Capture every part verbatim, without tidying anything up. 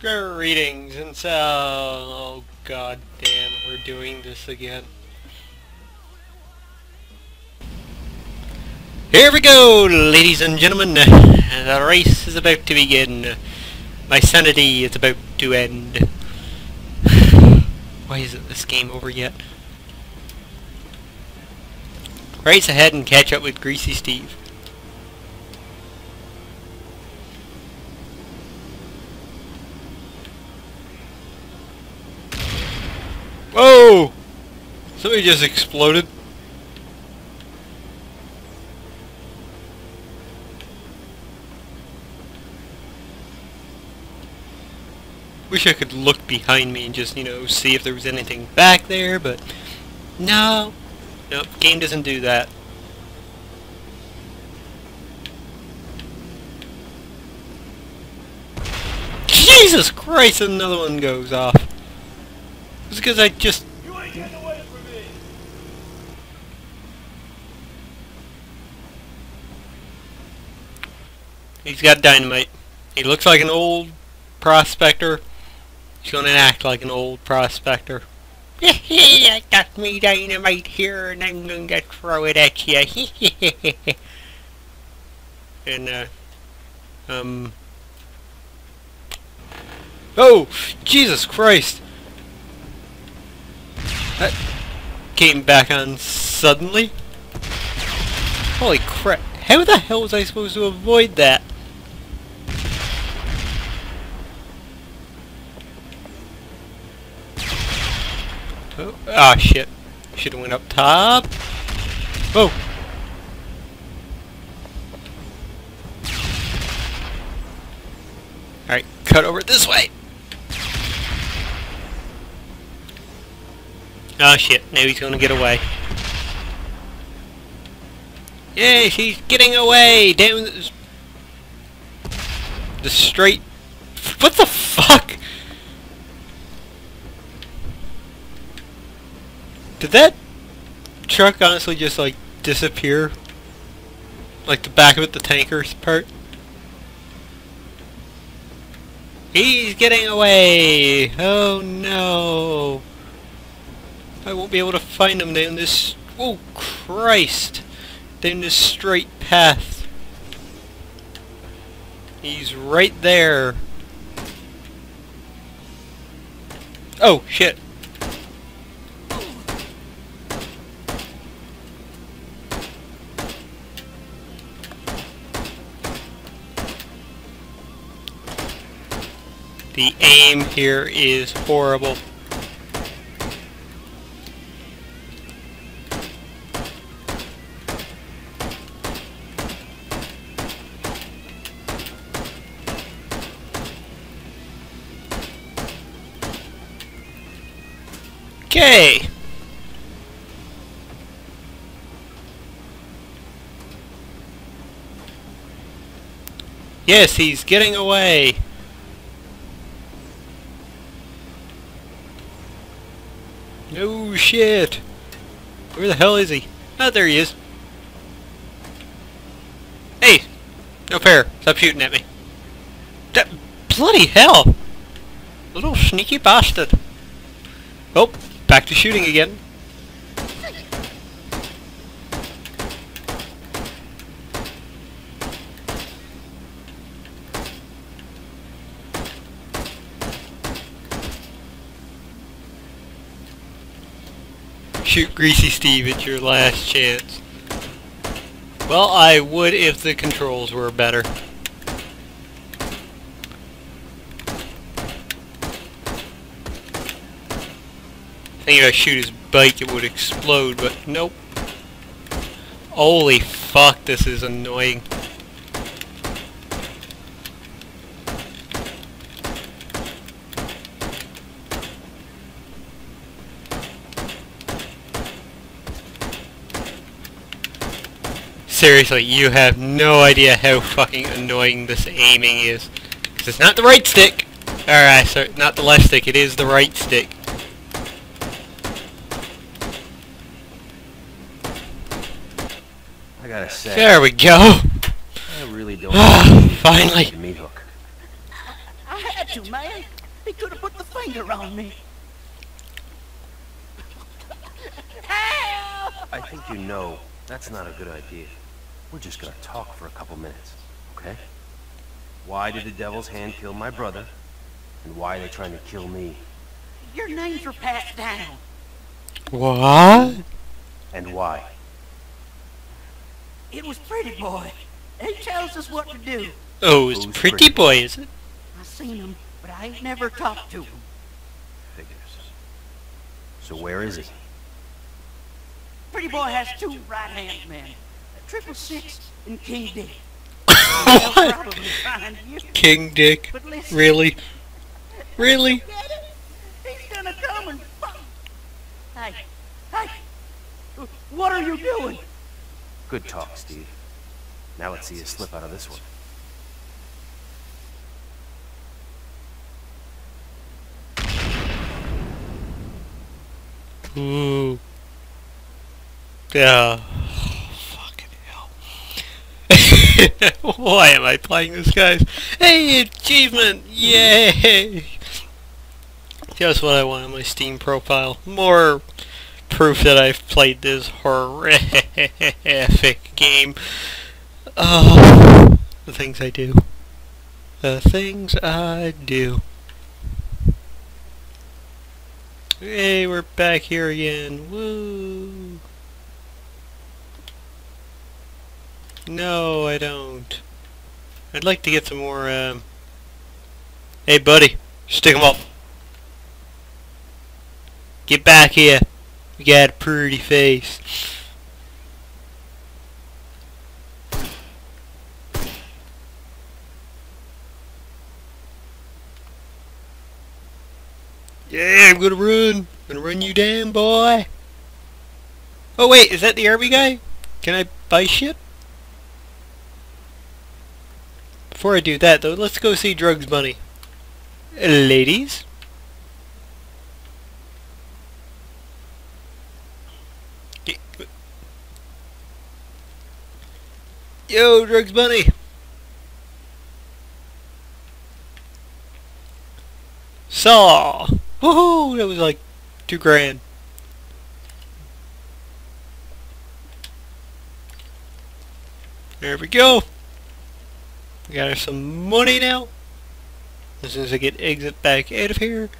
Greetings and so... Oh god damn, we're doing this again. Here we go, ladies and gentlemen. The race is about to begin. My sanity is about to end. Why isn't this game over yet? Race ahead and catch up with Greasy Steve. Whoa! Somebody just exploded. Wish I could look behind me and just, you know, see if there was anything back there, but no. Nope, game doesn't do that. Jesus Christ, another one goes off. It's because I just... You ain't getting away from me. He's got dynamite. He looks like an old prospector. He's gonna act like an old prospector. Hehe, I got me dynamite here and I'm going to throw it at ya. Hehehehe. And, uh... Um... Oh! Jesus Christ! That came back on suddenly. Holy crap. How the hell was I supposed to avoid that? Oh, ah, shit. Should've went up top. Oh! Alright, cut over this way! Oh shit, now he's gonna get away. Yes, he's getting away! Down the, the straight... What the fuck? Did that truck honestly just like disappear? Like the back of it, the tanker's part? He's getting away! Oh no! I won't be able to find them down this... Oh, Christ! Down this straight path. He's right there. Oh, shit. The aim here is horrible. Okay. Yes, he's getting away. No shit. Where the hell is he? Oh, there he is. Hey, no fair. Stop shooting at me. That bloody hell! Little sneaky bastard. Oh. Back to shooting again. Shoot Greasy Steve at your last chance. Well, I would if the controls were better. I think if I shoot his bike it would explode, but nope. Holy fuck, this is annoying. Seriously, you have no idea how fucking annoying this aiming is. 'Cause it's not the right stick! Alright, so not the left stick, it is the right stick. I gotta say, there we go. I really don't. Finally. Meat hook. I had to, man. He could have put the finger on me. I think you know that's not a good idea. We're just gonna talk for a couple minutes, okay? Why did the Devil's Hand kill my brother? And why are they trying to kill me? Your names were passed down. What? And why? It was Pretty Boy. He tells us what to do. Oh, it's Pretty, Pretty Boy, is it? I seen him, but I ain't never talked to him. Figures. So where is he? Pretty Boy has two right-hand men. Triple Six and King Dick. What? King Dick? Listen, really? Really? He's gonna come and fuck. Hey, hey, what are you doing? Good talk, Steve. Now let's see you slip out of this one. Ooh. Yeah. Why am I playing this, guys? Hey, achievement! Yay! Just what I want on my Steam profile. More proof that I've played this horrific game. Oh, the things I do. The things I do. Hey, we're back here again. Woo! No, I don't. I'd like to get some more, um... Hey, buddy. Stick them up. Get back here. You got a pretty face. Yeah, I'm gonna run. I'm gonna run you down, boy. Oh, wait. Is that the army guy? Can I buy shit? Before I do that, though, let's go see Drugs Bunny. Ladies? Yo, Drugs Bunny! Saw! Woohoo! That was like two grand. There we go! We got some money now. As soon as I get exit back out of here.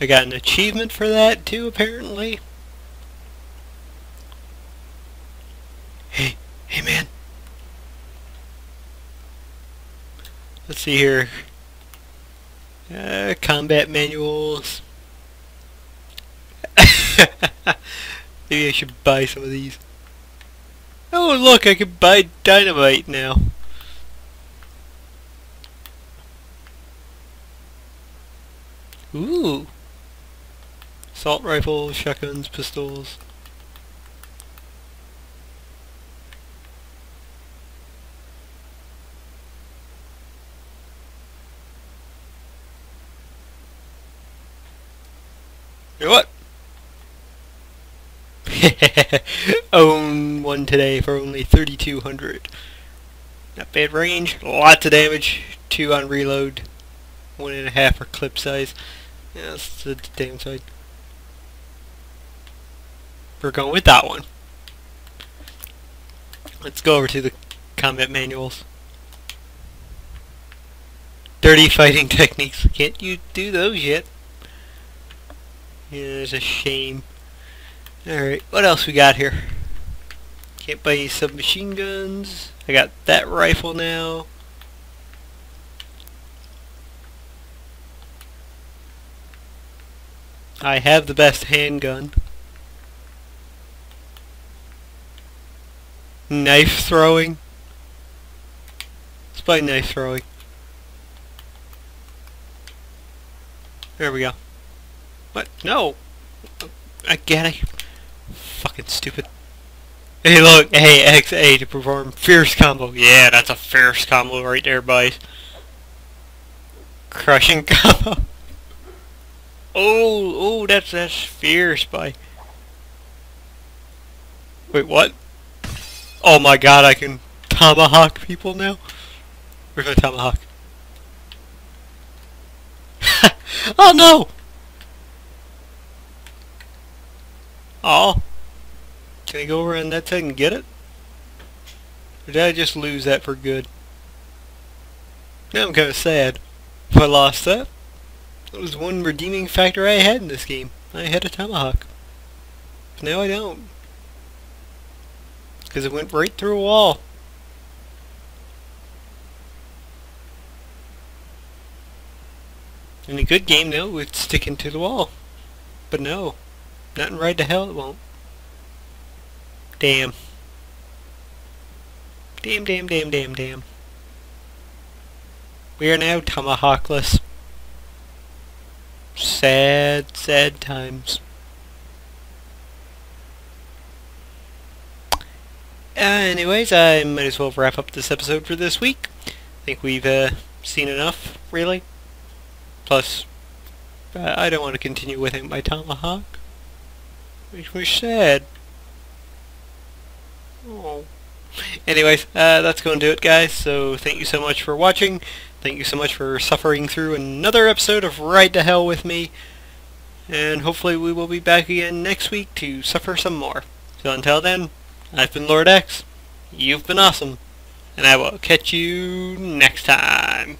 I got an achievement for that too, apparently. Hey, hey man. Let's see here. Uh, combat manuals. Maybe I should buy some of these. Oh look, I can buy dynamite now. Ooh! Assault rifles, shotguns, pistols. You know what? Own one today for only thirty-two hundred. Not bad range, lots of damage, two on reload, one and a half for clip size. Yeah, that's the damn side. We're going with that one. Let's go over to the combat manuals. Dirty fighting techniques. Can't you do those yet? Yeah, that's a shame. Alright, what else we got here? Can't buy any submachine guns. I got that rifle now. I have the best handgun. Knife throwing. Let's buy knife throwing. There we go. What? No! I get it. Fucking stupid. Hey look! A X A to perform fierce combo. Yeah, that's a fierce combo right there, boys. Crushing combo. Oh, oh, that's, that's fierce, boy. Wait, what? Oh my god, I can tomahawk people now? Where's my tomahawk? Oh no! Oh, can I go over in that thing and get it? Or did I just lose that for good? Now I'm kind of sad if I lost that. That was one redeeming factor I had in this game. I had a tomahawk. But now I don't. Because it went right through a wall. In a good game now, it would stick into the wall. But no. Not in Ride to Hell, it won't. Damn. Damn, damn, damn, damn, damn. We are now tomahawkless. Sad, sad times. Uh, anyways, I might as well wrap up this episode for this week. I think we've uh, seen enough, really. Plus, uh, I don't want to continue with my tomahawk. Makes me sad. Oh. Anyways, uh, that's going to do it, guys. So thank you so much for watching. Thank you so much for suffering through another episode of Ride to Hell with me. And hopefully we will be back again next week to suffer some more. So until then, I've been Lord X. You've been awesome. And I will catch you next time.